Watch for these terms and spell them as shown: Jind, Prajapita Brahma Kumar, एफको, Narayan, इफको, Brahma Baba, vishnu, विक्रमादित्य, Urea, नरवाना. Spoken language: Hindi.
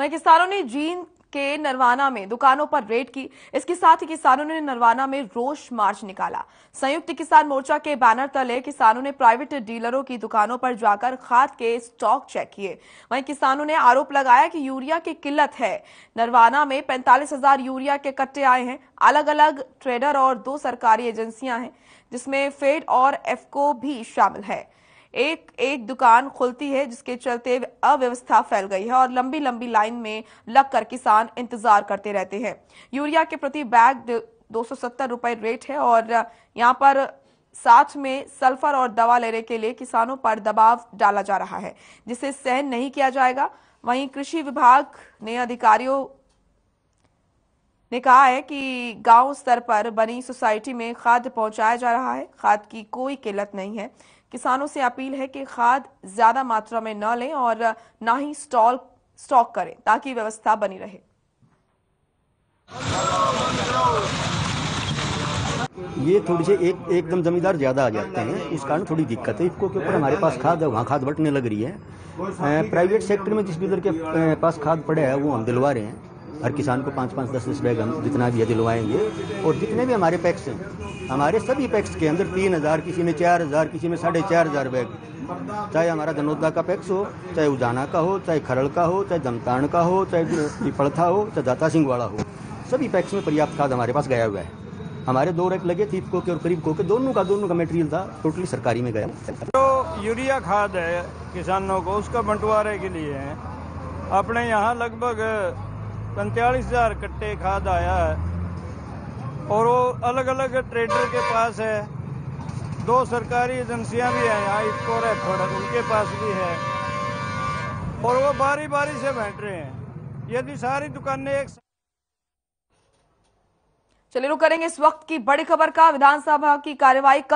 वहीं किसानों ने जींद के नरवाना में दुकानों पर रेड की। इसके साथ ही किसानों ने नरवाना में रोष मार्च निकाला। संयुक्त किसान मोर्चा के बैनर तले किसानों ने प्राइवेट डीलरों की दुकानों पर जाकर खाद के स्टॉक चेक किए। वहीं किसानों ने आरोप लगाया कि यूरिया की किल्लत है। नरवाना में 45,000 यूरिया के कट्टे आए हैं। अलग अलग ट्रेडर और 2 सरकारी एजेंसियां हैं जिसमें फेड और एफको भी शामिल है। एक दुकान खुलती है जिसके चलते अव्यवस्था फैल गई है और लंबी लंबी लाइन में लगकर किसान इंतजार करते रहते हैं। यूरिया के प्रति बैग 270 रुपए रेट है और यहां पर साथ में सल्फर और दवा लेने के लिए किसानों पर दबाव डाला जा रहा है जिसे सहन नहीं किया जाएगा। वहीं कृषि विभाग ने अधिकारियों ने कहा है कि गांव स्तर पर बनी सोसाइटी में खाद पहुंचाया जा रहा है। खाद की कोई किल्लत नहीं है। किसानों से अपील है कि खाद ज्यादा मात्रा में न लें और ना ही स्टॉक करें ताकि व्यवस्था बनी रहे। ये थोड़ी से एकदम जमींदार ज्यादा आ जाते हैं, इस कारण थोड़ी दिक्कत है। इफको के ऊपर हमारे पास खाद है, वहाँ खाद बटने लग रही है। प्राइवेट सेक्टर में जिस डीलर के पास खाद पड़े है वो हम दिलवा रहे हैं। हर किसान को 5-5, 10-10 बैग हम जितना भी दिलवाएंगे। और जितने भी हमारे पैक्स हैं, हमारे सभी पैक्स के अंदर 3000, किसी में 4000, किसी में 4500 बैग, चाहे हमारा धनौदा का पैक्स हो, चाहे उजाना का हो, चाहे खरल का हो, चाहे जमतान का हो, चाहे पिपलथा हो, चाहे दाता सिंह वाला हो, सभी पैक्स में पर्याप्त खाद हमारे पास गया हुआ है। हमारे 2 रैक लगे थीपको के और करीबको के, दोनों का मटेरियल था, टोटली सरकारी में गया। तो यूरिया खाद है किसानों को, उसका बंटवारे के लिए है। अपने यहाँ लगभग 45,000 कट्टे खाद आया है और वो अलग अलग ट्रेडर के पास है। 2 सरकारी एजेंसियां भी हैं यहाँ, इसको रेफर उनके पास भी है और वो बारी बारी से बैठ रहे हैं। यदि सारी दुकानें एक चलिए रुक करेंगे इस वक्त की बड़ी खबर का। विधानसभा की कार्यवाही